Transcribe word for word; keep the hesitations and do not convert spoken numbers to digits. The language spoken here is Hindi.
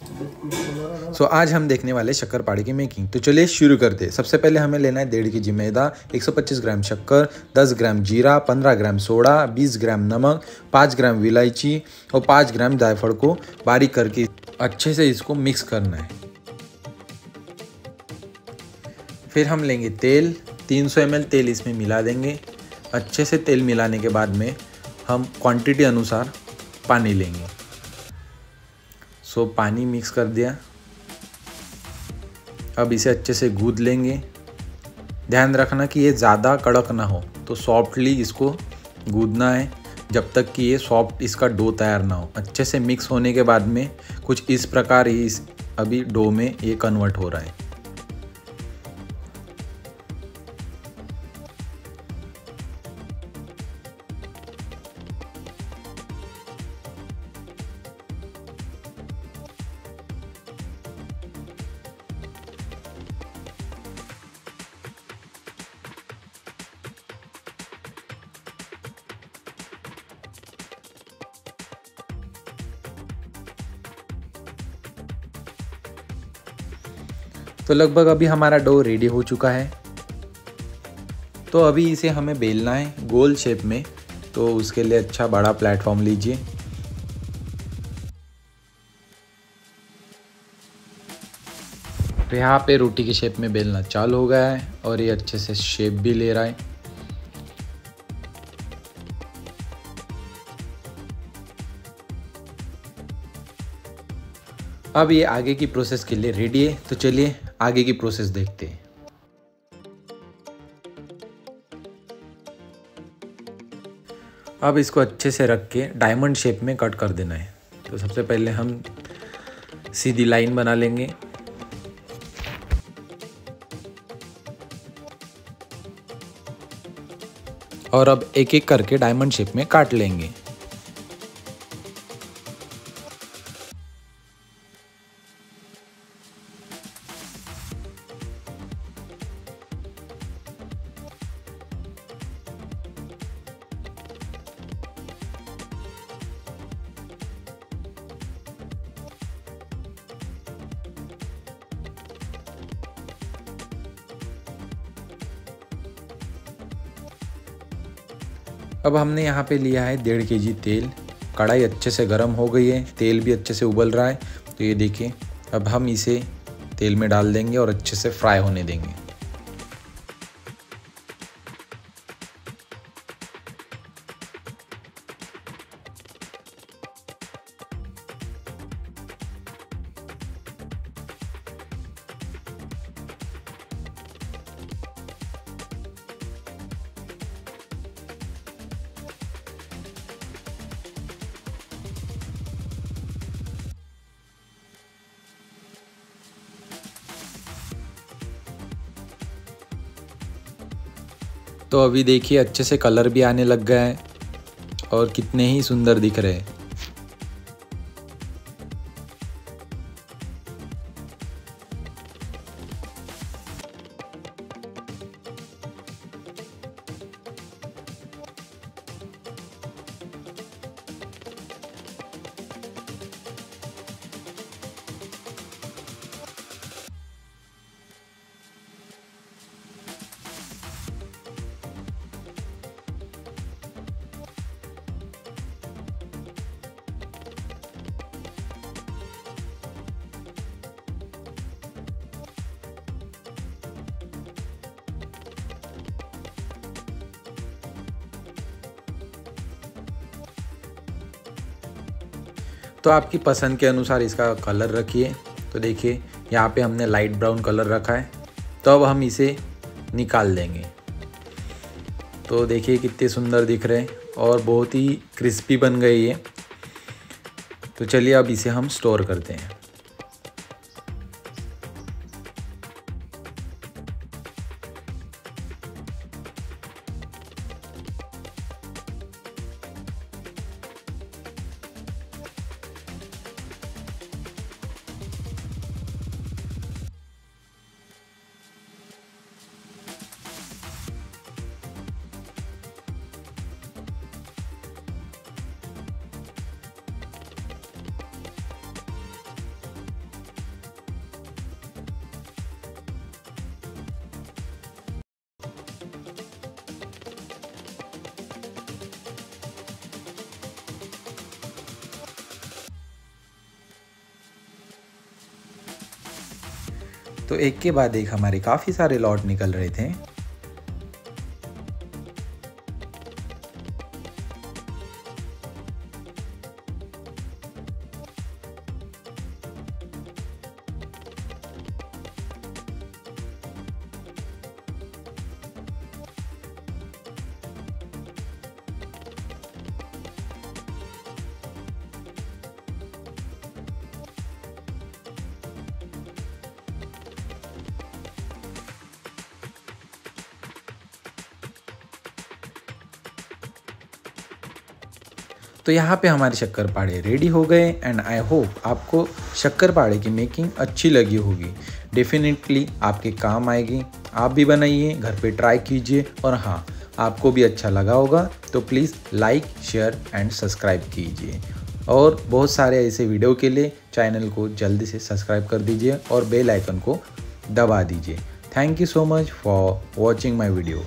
सो so, आज हम देखने वाले शक्करपारे की मेकिंग। तो चलिए शुरू करते हैं। सबसे पहले हमें लेना है डेढ़ के जी मैदा, एक सौ पच्चीस ग्राम शक्कर, दस ग्राम जीरा, पंद्रह ग्राम सोडा, बीस ग्राम नमक, पाँच ग्राम इलायची और पाँच ग्राम जायफल को बारीक करके अच्छे से इसको मिक्स करना है। फिर हम लेंगे तेल, तीन सौ एम एल तेल इसमें मिला देंगे। अच्छे से तेल मिलाने के बाद में हम क्वांटिटी अनुसार पानी लेंगे। सो पानी मिक्स कर दिया। अब इसे अच्छे से गूंद लेंगे। ध्यान रखना कि ये ज़्यादा कड़क ना हो, तो सॉफ्टली इसको गूंदना है जब तक कि ये सॉफ्ट इसका डो तैयार ना हो। अच्छे से मिक्स होने के बाद में कुछ इस प्रकार ये इस अभी डो में ये कन्वर्ट हो रहा है। तो लगभग अभी हमारा डो रेडी हो चुका है। तो अभी इसे हमें बेलना है गोल शेप में, तो उसके लिए अच्छा बड़ा प्लेटफॉर्म लीजिए। तो यहाँ पे रोटी के शेप में बेलना चालू हो गया है और ये अच्छे से शेप भी ले रहा है। अब ये आगे की प्रोसेस के लिए रेडी है। तो चलिए आगे की प्रोसेस देखते हैं। अब इसको अच्छे से रख के डायमंड शेप में कट कर देना है। तो सबसे पहले हम सीधी लाइन बना लेंगे। और अब एक एक करके डायमंड शेप में काट लेंगे। अब हमने यहाँ पे लिया है डेढ़ के जी तेल। कढ़ाई अच्छे से गर्म हो गई है, तेल भी अच्छे से उबल रहा है। तो ये देखिए, अब हम इसे तेल में डाल देंगे और अच्छे से फ्राई होने देंगे। तो अभी देखिए अच्छे से कलर भी आने लग गया है और कितने ही सुंदर दिख रहे हैं। तो आपकी पसंद के अनुसार इसका कलर रखिए। तो देखिए यहाँ पे हमने लाइट ब्राउन कलर रखा है। तो अब हम इसे निकाल देंगे। तो देखिए कितने सुंदर दिख रहे हैं और बहुत ही क्रिस्पी बन गई है। तो चलिए अब इसे हम स्टोर करते हैं। तो एक के बाद एक हमारे काफ़ी सारे लॉट निकल रहे थे। तो यहाँ पे हमारे शक्करपारे रेडी हो गए एंड आई होप आपको शक्करपारे की मेकिंग अच्छी लगी होगी। डेफिनेटली आपके काम आएगी। आप भी बनाइए, घर पे ट्राई कीजिए और हाँ, आपको भी अच्छा लगा होगा तो please like, share and subscribe कीजिए। और बहुत सारे ऐसे वीडियो के लिए चैनल को जल्दी से सब्सक्राइब कर दीजिए और बेल आइकन को दबा दीजिए। Thank you so much for watching my video.